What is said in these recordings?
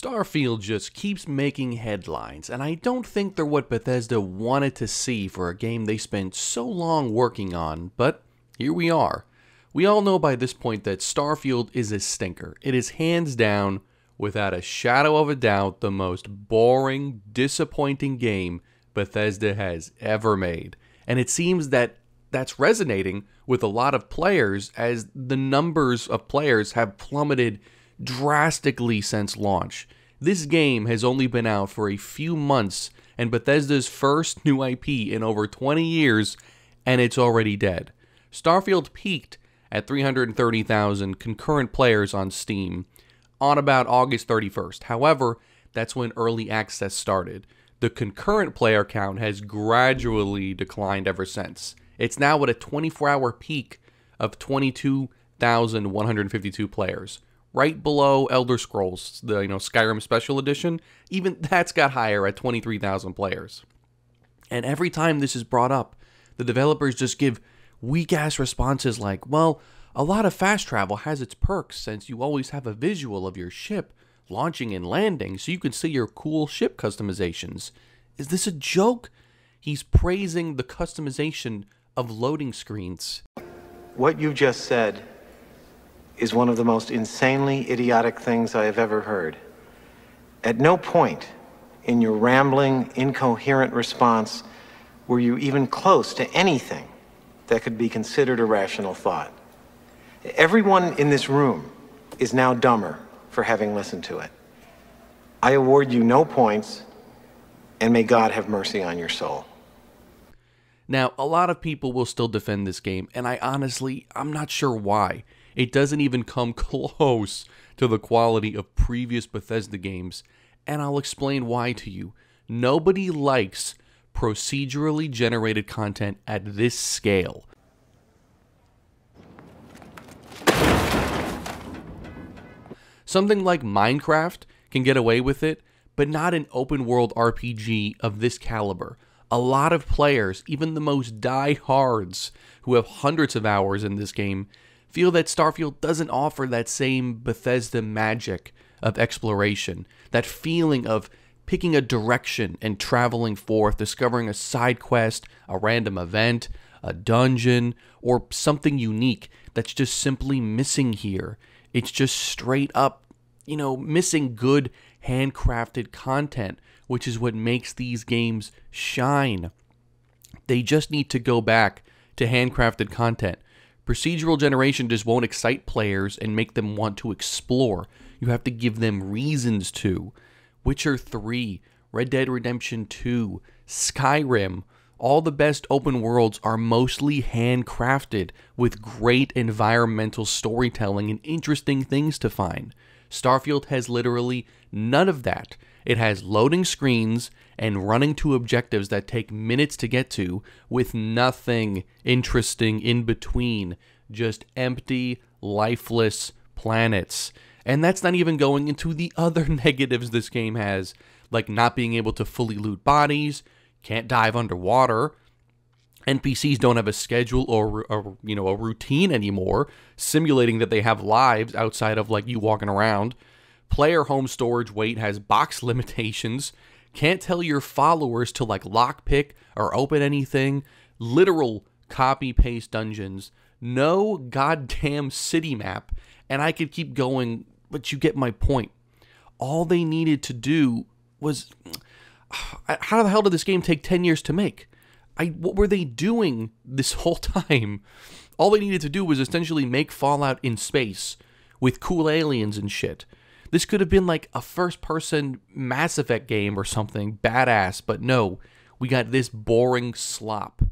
Starfield just keeps making headlines, and I don't think they're what Bethesda wanted to see for a game they spent so long working on, but here we are. We all know by this point that Starfield is a stinker. It is hands down, without a shadow of a doubt, the most boring, disappointing game Bethesda has ever made, and it seems that that's resonating with a lot of players as the numbers of players have plummeted drastically since launch. This game has only been out for a few months and Bethesda's first new IP in over 20 years, and it's already dead. Starfield peaked at 330,000 concurrent players on Steam on about August 31st. However, that's when early access started. The concurrent player count has gradually declined ever since. It's now at a 24-hour peak of 22,152 players, right below Elder Scrolls, the Skyrim Special Edition. Even that's got higher at 23,000 players. And every time this is brought up, the developers just give weak-ass responses like, well, a lot of fast travel has its perks since you always have a visual of your ship launching and landing so you can see your cool ship customizations. Is this a joke? He's praising the customization of loading screens. What you just said is one of the most insanely idiotic things I have ever heard. At no point in your rambling, incoherent response were you even close to anything that could be considered a rational thought. Everyone in this room is now dumber for having listened to it. I award you no points, and may God have mercy on your soul. Now, a lot of people will still defend this game, and I'm not sure why. It doesn't even come close to the quality of previous Bethesda games, and I'll explain why to you. Nobody likes procedurally generated content at this scale. Something like Minecraft can get away with it, but not an open-world RPG of this caliber. A lot of players, even the most die-hards who have hundreds of hours in this game, feel that Starfield doesn't offer that same Bethesda magic of exploration, that feeling of picking a direction and traveling forth, discovering a side quest, a random event, a dungeon, or something unique that's just simply missing here. It's just straight up, missing good handcrafted content, which is what makes these games shine. They just need to go back to handcrafted content. Procedural generation just won't excite players and make them want to explore. You have to give them reasons to. Witcher 3, Red Dead Redemption 2, Skyrim, all the best open worlds are mostly handcrafted with great environmental storytelling and interesting things to find. Starfield has literally none of that. It has loading screens and running to objectives that take minutes to get to with nothing interesting in between, just empty, lifeless planets. And that's not even going into the other negatives this game has, like not being able to fully loot bodies, can't dive underwater, NPCs don't have a schedule or a routine anymore, simulating that they have lives outside of like you walking around. Player home storage weight has box limitations. Can't tell your followers to like lockpick or open anything. Literal copy-paste dungeons. No goddamn city map. And I could keep going, but you get my point. All they needed to do was... How the hell did this game take 10 years to make? What were they doing this whole time? All they needed to do was essentially make Fallout in space with cool aliens and shit. This could have been like a first-person Mass Effect game or something badass, but no, we got this boring slop.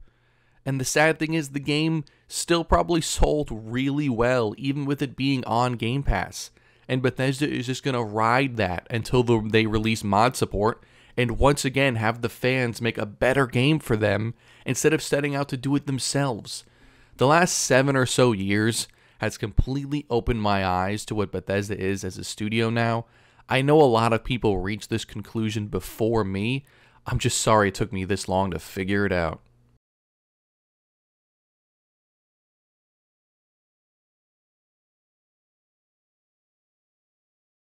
And the sad thing is the game still probably sold really well, even with it being on Game Pass. And Bethesda is just going to ride that until they release mod support, and once again have the fans make a better game for them instead of setting out to do it themselves. The last 7 or so years has completely opened my eyes to what Bethesda is as a studio now. I know a lot of people reached this conclusion before me. I'm just sorry it took me this long to figure it out.